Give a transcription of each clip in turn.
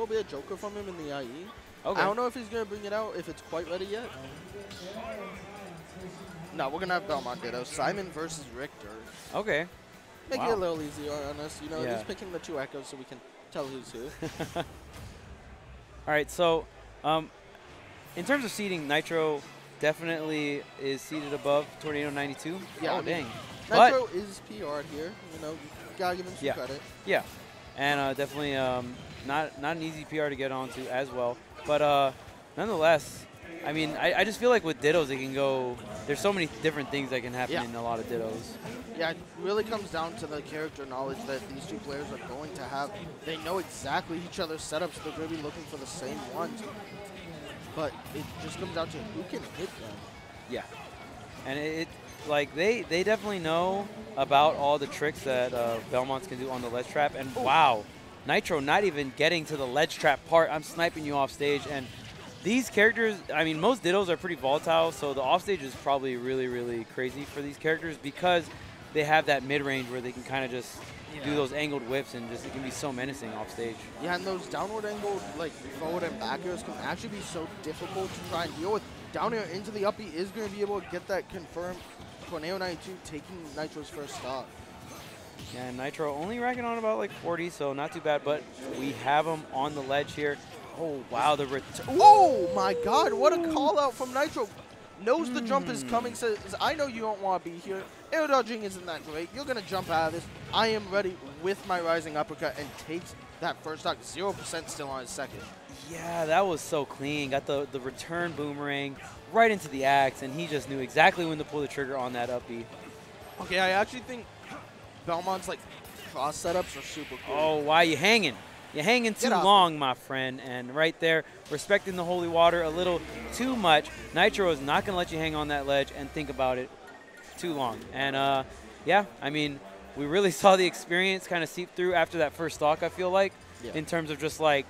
little bit of Joker from him in the IE. Okay. I don't know if he's going to bring it out, if it's quite ready yet. No, we're going to have Belmont Ditto. Simon versus Richter. Okay. Make it a little easier on us, you know, just picking the two echoes so we can tell who's who. All right, so in terms of seeding, Nitro definitely is seated above Tornado 92. Yeah, oh, dang. Nitro is PR'd here, you know, gotta give him some credit. Yeah, and definitely not an easy PR to get onto as well. But nonetheless, I mean, I just feel like with Dittos, they can go, there's so many different things that can happen in a lot of Dittos. Yeah, it really comes down to the character knowledge that these two players are going to have. They know exactly each other's setups. They're going to be looking for the same ones. But it just comes down to who can hit them. Yeah. And it like, they definitely know about all the tricks that Belmonts can do on the ledge trap. And wow, Nitro not even getting to the ledge trap part. I'm sniping you off stage. And these characters, I mean, most Dittos are pretty volatile, so the offstage is probably really, really crazy for these characters because they have that mid-range where they can kind of just do those angled whips and just it can be so menacing offstage. Yeah, and those downward angled, like, forward and back airs can actually be so difficult to try and deal with. Down air into the uppie is going to be able to get that confirmed. Tornado 92 taking Nitro's first stock. Yeah, and Nitro only racking on about, like, 40, so not too bad, but we have him on the ledge here. Oh, wow. Oh, my God. What a call-out from Nitro. Knows the jump is coming. Says, I know you don't want to be here. Air dodging isn't that great. You're going to jump out of this. I am ready with my rising uppercut and takes that first stock. 0% still on his second. Yeah, that was so clean. Got the return boomerang right into the axe, and he just knew exactly when to pull the trigger on that upbeat. Okay, I actually think Belmont's, like, cross setups are super cool. Oh, why you hanging? You're hanging too long, my friend, and right there, respecting the holy water a little too much. Nitro is not going to let you hang on that ledge and think about it too long. And, yeah, I mean, we really saw the experience kind of seep through after that first stock, I feel like, in terms of just, like,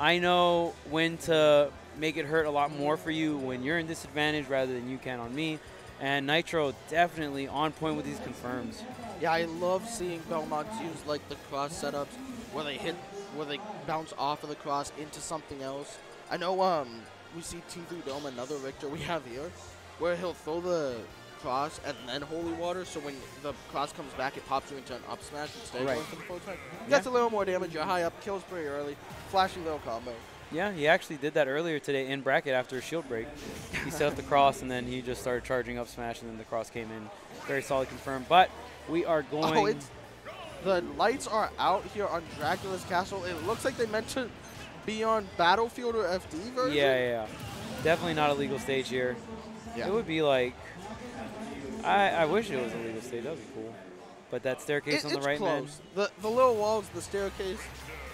I know when to make it hurt a lot more for you when you're in disadvantage rather than you can on me. And Nitro definitely on point with these confirms. Yeah, I love seeing Belmont use, like, the cross setups where they hit, where they bounce off of the cross into something else. I know we see T3Dome, another Richter we have here, where he'll throw the cross and then holy water, so when the cross comes back, it pops you into an up smash instead of going for the full attack. Gets a little more damage, you're high up, kills pretty early, flashy little combo. Yeah, he actually did that earlier today in bracket after a shield break. He set up the cross, and then he just started charging up smash, and then the cross came in. Very solid confirm, but we are going... Oh, the lights are out here on Dracula's Castle. It looks like they meant to be on Battlefield or FD version. Yeah. Definitely not a legal stage here. Yeah. It would be like, I wish it was a legal stage. That would be cool. But that staircase on the right, man. The little walls, the staircase.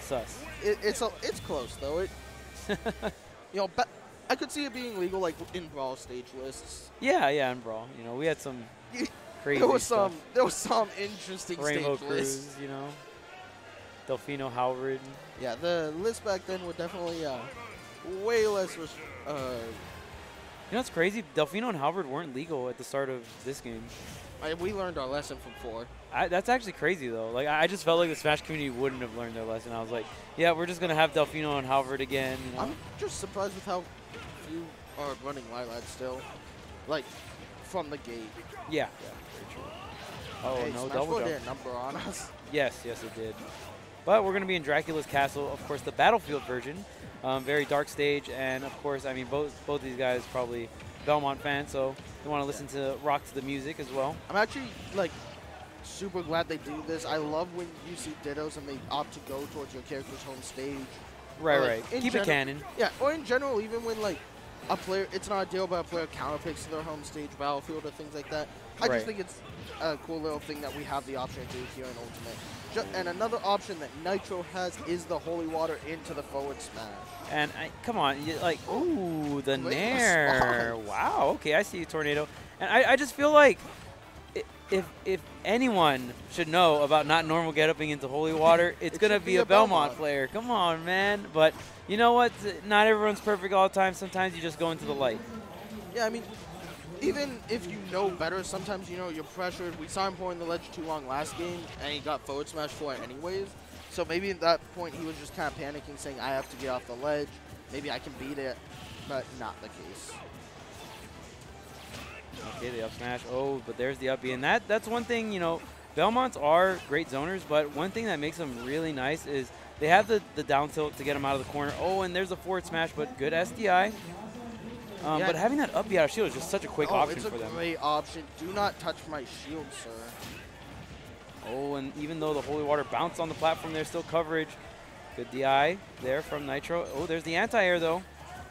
Sus. It's close, though. You know, but I could see it being legal, like, in Brawl stage lists. Yeah, in Brawl. You know, we had some... Crazy stuff. There was some interesting stage lists, you know. Delfino, Halvard. Yeah, the lists back then were definitely way less. You know, it's crazy. Delfino and Halvard weren't legal at the start of this game. We learned our lesson from 4. That's actually crazy, though. Like, I just felt like the Smash community wouldn't have learned their lesson. I was like, yeah, we're just gonna have Delfino and Halvard again. You know? I'm just surprised with how few are running Lilat still. Like. From the gate. Yeah, very true. Oh, okay, no, Smash double jump. Their number on us. Yes, it did. But we're going to be in Dracula's Castle, of course, the Battlefield version. Very dark stage, and of course, I mean, both these guys probably Belmont fans, so they want to listen to rock to the music as well. I'm actually, like, super glad they do this. I love when you see Dittos and they opt to go towards your character's home stage. Right, like, right. Keep it canon. Yeah, or in general, even when, like, a player, it's not a deal, but a player counterpicks to their home stage, Battlefield, or things like that. I just think it's a cool little thing that we have the option to do here in Ultimate. And another option that Nitro has is the Holy Water into the forward smash. And come on, like, ooh, the nair. Wow, okay, I see you, Tornado. And I just feel like if anyone should know about not normal getuping into holy water, it's going to be a Belmont player. Come on, man. But you know what? Not everyone's perfect all the time. Sometimes you just go into the light. Yeah, I mean, even if you know better, sometimes, you know, you're pressured. We saw him pouring the ledge too long last game, and he got forward smash for it anyways. So maybe at that point he was just kind of panicking, saying, I have to get off the ledge. Maybe I can beat it, but not the case. Okay, the up smash. Oh, but there's the up B. And that's one thing, you know, Belmonts are great zoners, but one thing that makes them really nice is they have the down tilt to get them out of the corner. Oh, and there's a forward smash, but good SDI. Yeah. But having that up B out of shield is just such a quick option for them. It's a great option. Do not touch my shield, sir. Oh, and even though the holy water bounced on the platform, there's still coverage. Good DI there from Nitro. Oh, there's the anti-air, though.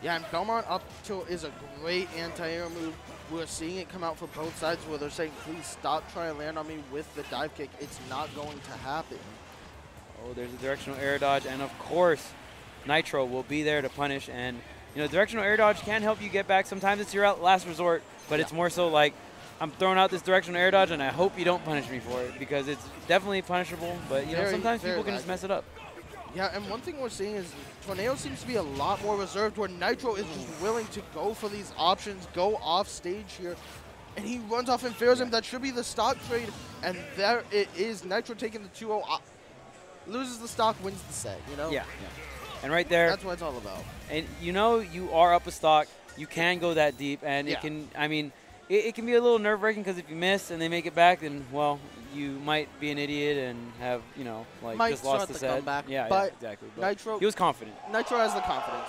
Yeah, and Belmont up tilt is a great anti-air move. We're seeing it come out from both sides where they're saying, please stop trying to land on me with the dive kick. It's not going to happen. Oh, there's a directional air dodge. And, of course, Nitro will be there to punish. And, you know, directional air dodge can help you get back. Sometimes it's your last resort, but it's more so like, I'm throwing out this directional air dodge, and I hope you don't punish me for it, because it's definitely punishable. But, you know, sometimes people can just mess it up. Yeah, and one thing we're seeing is Tornado seems to be a lot more reserved, where Nitro is just willing to go for these options, go off stage here, and he runs off and fails him. That should be the stock trade, and there it is. Nitro taking the 2-0, loses the stock, wins the set, you know? Yeah. And right there. That's what it's all about. And, you know, you are up a stock. You can go that deep, and it can, I mean, it can be a little nerve-wracking, because if you miss and they make it back, then, well, you might be an idiot and have, you know, like, might just lost the set. Comeback, but exactly. But Nitro, he was confident. Nitro has the confidence.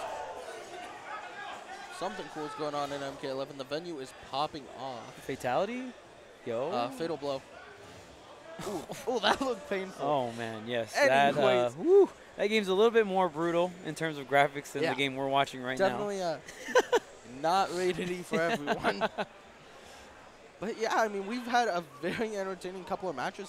Something cool is going on in MK11. The venue is popping off. Fatality? Yo. Fatal blow. Ooh. Oh, that looked painful. Oh, man, yes. Anyways. That game's a little bit more brutal in terms of graphics than the game we're watching right now. Definitely not rated E for everyone. But, yeah, I mean, we've had a very entertaining couple of matches.